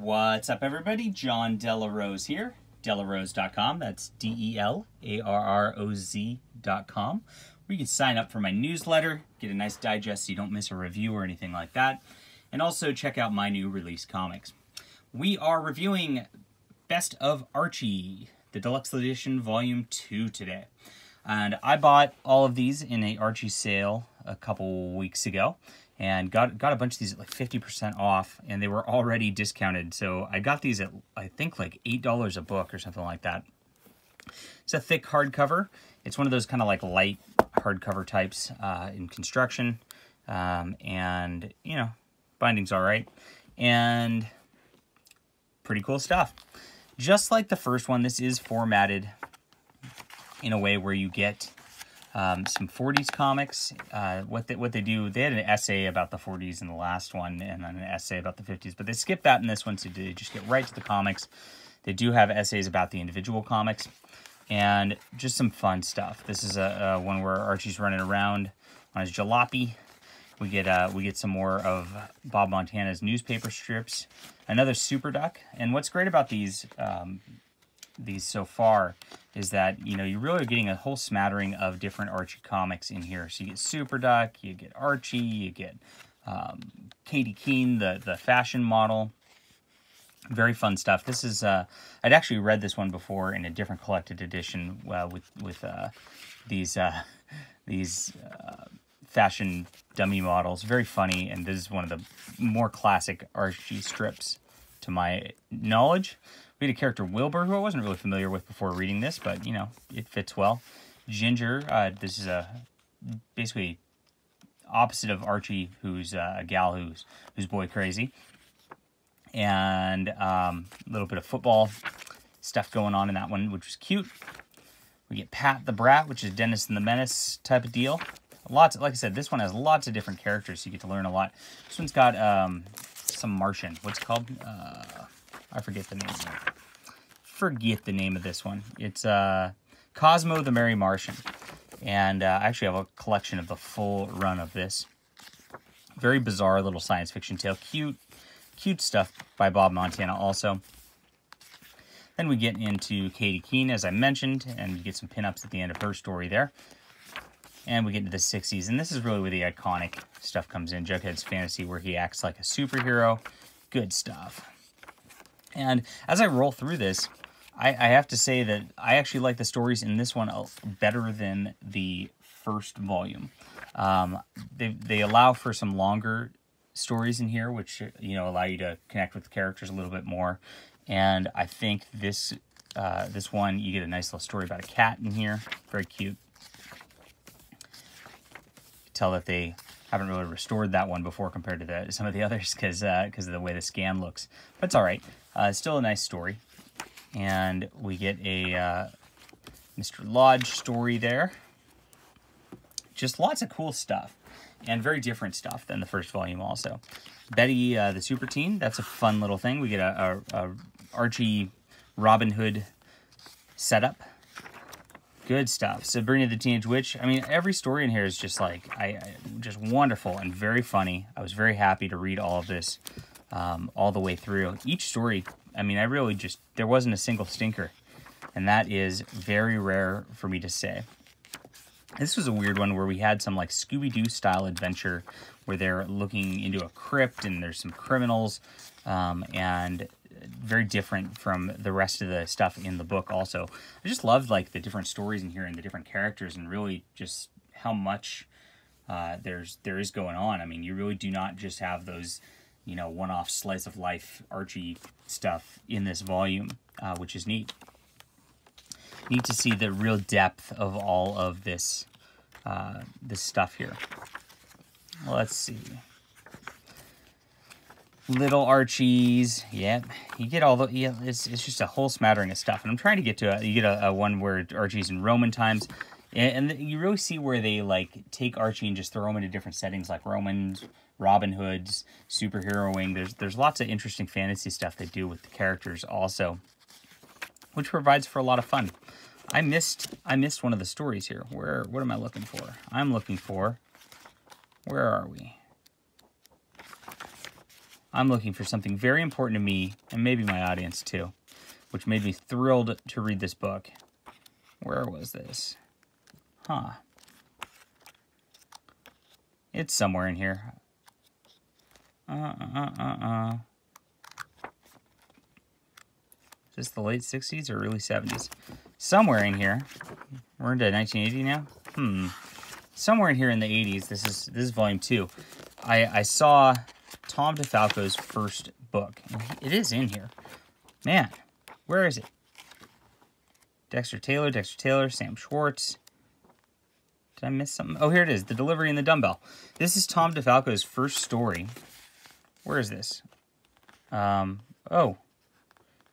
What's up, everybody? John Del Arroz here, delarroz.com. That's delarroz.com, where you can sign up for my newsletter, get a nice digest so you don't miss a review or anything like that, and also check out my new release comics. We are reviewing Best of Archie, the Deluxe Edition Volume 2 today. And I bought all of these in an Archie sale a couple weeks ago, and got a bunch of these at like 50% off, and they were already discounted. So I got these at, I think, like $8 a book or something like that. It's a thick hardcover. It's one of those kind of like light hardcover types in construction. And, you know, binding's all right. And pretty cool stuff. Just like the first one, this is formatted in a way where you get some 40s comics. What they do, they had an essay about the 40s in the last one and then an essay about the 50s, but they skipped that in this one, so they just get right to the comics. They do have essays about the individual comics and just some fun stuff. This is a one where Archie's running around on his jalopy. We get some more of Bob Montana's newspaper strips, another Super Duck. And what's great about these so far is that, you know, you really are getting a whole smattering of different Archie comics in here. So you get Super Duck, you get Archie, you get Katy Keene, the fashion model. Very fun stuff. This is I'd actually read this one before in a different collected edition with these fashion dummy models. Very funny, and this is one of the more classic Archie strips to my knowledge. We had a character, Wilbur, who I wasn't really familiar with before reading this, but, you know, it fits well. Ginger, this is basically opposite of Archie, who's a gal who's boy crazy. And a little bit of football stuff going on in that one, which was cute. We get Pat the Brat, which is Dennis and the Menace type of deal. Lots, like I said, this one has lots of different characters, so you get to learn a lot. This one's got some Martian. What's it called? I forget the name. Forget the name of this one. It's Cosmo the Merry Martian. And I actually have a collection of the full run of this. Very bizarre little science fiction tale. Cute stuff by Bob Montana also. Then we get into Katy Keene, as I mentioned, and you get some pinups at the end of her story there. And we get into the 60s, and this is really where the iconic stuff comes in. Jughead's fantasy, where he acts like a superhero. Good stuff. And as I roll through this, I have to say that I actually like the stories in this one better than the first volume. They allow for some longer stories in here, which, you know, allow you to connect with the characters a little bit more. And I think this one, you get a nice little story about a cat in here. Very cute. You can tell that they haven't really restored that one before compared to some of the others because of the way the scan looks. But it's all right. Still a nice story. And we get a Mr. Lodge story there. Just lots of cool stuff and very different stuff than the first volume also. Betty, the super teen, that's a fun little thing. We get a Archie Robin Hood setup. Good stuff. Sabrina the Teenage Witch. I mean, every story in here is just like, just wonderful and very funny. I was very happy to read all of this all the way through. Each story, I mean, I really just, there wasn't a single stinker. And that is very rare for me to say. This was a weird one where we had some like Scooby-Doo style adventure where they're looking into a crypt and there's some criminals and very different from the rest of the stuff in the book also. I just loved like the different stories in here and the different characters and really just how much there is going on. I mean, you really do not just have those, you know, one-off slice of life Archie stuff in this volume, which is neat. Neat to see the real depth of all of this, this stuff here. Let's see. Little Archies, yep. You get all the, yeah, it's just a whole smattering of stuff. And I'm trying to get to, you get a one where Archie's in Roman times. And you really see where they, like, take Archie and just throw him into different settings, like Romans, Robin Hoods, superheroing. There's lots of interesting fantasy stuff they do with the characters also, which provides for a lot of fun. I missed one of the stories here. Where, what am I looking for? I'm looking for, where are we? I'm looking for something very important to me and maybe my audience too, which made me thrilled to read this book. Where was this? Huh. It's somewhere in here. Is this the late 60s or early 70s? Somewhere in here. We're into 1980 now? Somewhere in here in the 80s. This is volume 2. I saw Tom DeFalco's first book. It is in here. Man, where is it? Dexter Taylor, Sam Schwartz. Did I miss something? Oh, here it is. The Delivery and the Dumbbell. This is Tom DeFalco's first story. Where is this? Oh.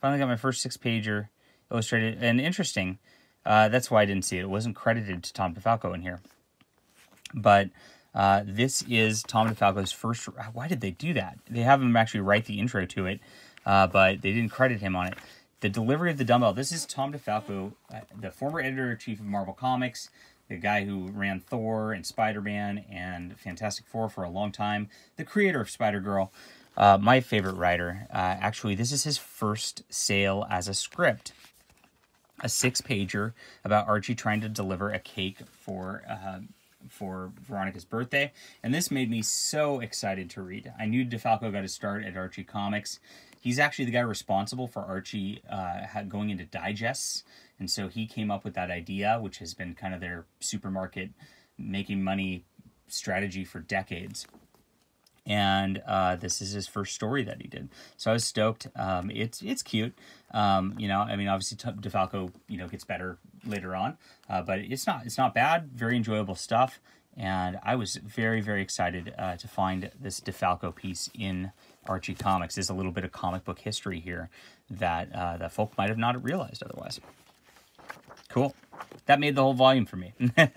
Finally got my first 6-pager illustrated. And interesting. That's why I didn't see it. It wasn't credited to Tom DeFalco in here. But this is Tom DeFalco's first... Why did they do that? They have him actually write the intro to it, but they didn't credit him on it. The Delivery of the Dumbbell. This is Tom DeFalco, the former editor-in-chief of Marvel Comics, the guy who ran Thor and Spider-Man and Fantastic Four for a long time, the creator of Spider-Girl, my favorite writer. Actually, this is his first sale as a script. A 6-pager about Archie trying to deliver a cake for Veronica's birthday. And this made me so excited to read. I knew DeFalco got his start at Archie Comics. He's actually the guy responsible for Archie going into digests. And so he came up with that idea, which has been kind of their supermarket making money strategy for decades. And this is his first story that he did. So I was stoked. It's cute. You know, I mean, obviously DeFalco, you know, gets better later on, but it's not bad. Very enjoyable stuff. And I was very, very excited to find this DeFalco piece in Archie Comics. There's a little bit of comic book history here that, that folk might have not realized otherwise. Cool. That made the whole volume for me. We get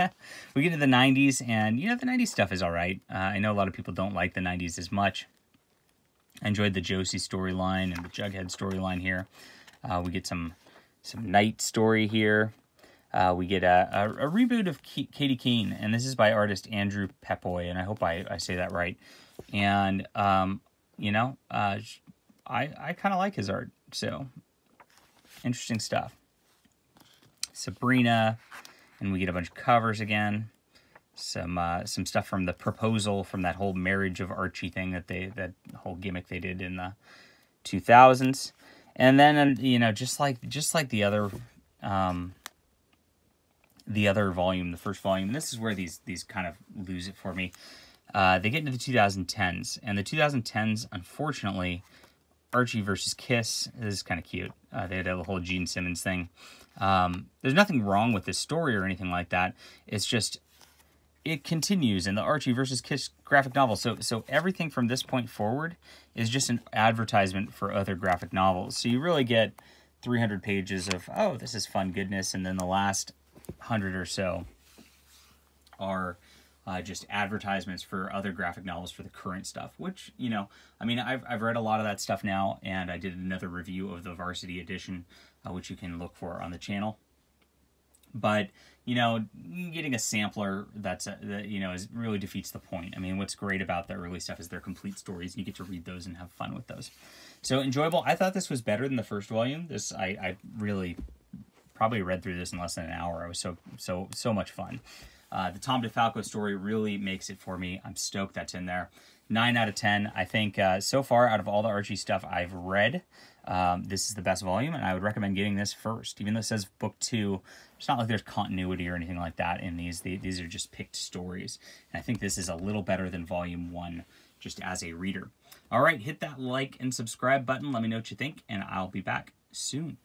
to the 90s, and, you know, the 90s stuff is all right. I know a lot of people don't like the 90s as much. I enjoyed the Josie storyline and the Jughead storyline here. We get some Knight story here. We get a reboot of Katy Keene, and this is by artist Andrew Pepoy, and I hope I say that right. And, you know, I kind of like his art, so interesting stuff. Sabrina, and we get a bunch of covers again. Some stuff from the proposal, from that whole marriage of Archie thing that whole gimmick they did in the 2000s. And then, you know, just like the other volume, the first volume. And this is where these kind of lose it for me. They get into the 2010s, and the 2010s, unfortunately, Archie versus Kiss. This is kind of cute. They had the whole Gene Simmons thing. There's nothing wrong with this story or anything like that. It's just, it continues in the Archie versus Kiss graphic novel. So everything from this point forward is just an advertisement for other graphic novels. So you really get 300 pages of, oh, this is fun goodness. And then the last 100 or so are... just advertisements for other graphic novels for the current stuff, which, you know, I mean, I've read a lot of that stuff now, and I did another review of the Varsity Edition, which you can look for on the channel. But, you know, getting a sampler that really defeats the point. I mean, what's great about the early stuff is they're complete stories. You get to read those and have fun with those. So enjoyable. I thought this was better than the first volume. This, I really probably read through this in less than an hour. It was so much fun. The Tom DeFalco story really makes it for me. I'm stoked that's in there. 9 out of 10. I think so far out of all the Archie stuff I've read, this is the best volume, and I would recommend getting this first. Even though it says book 2, it's not like there's continuity or anything like that in these. These are just picked stories. And I think this is a little better than volume 1 just as a reader. All right, hit that like and subscribe button. Let me know what you think, and I'll be back soon.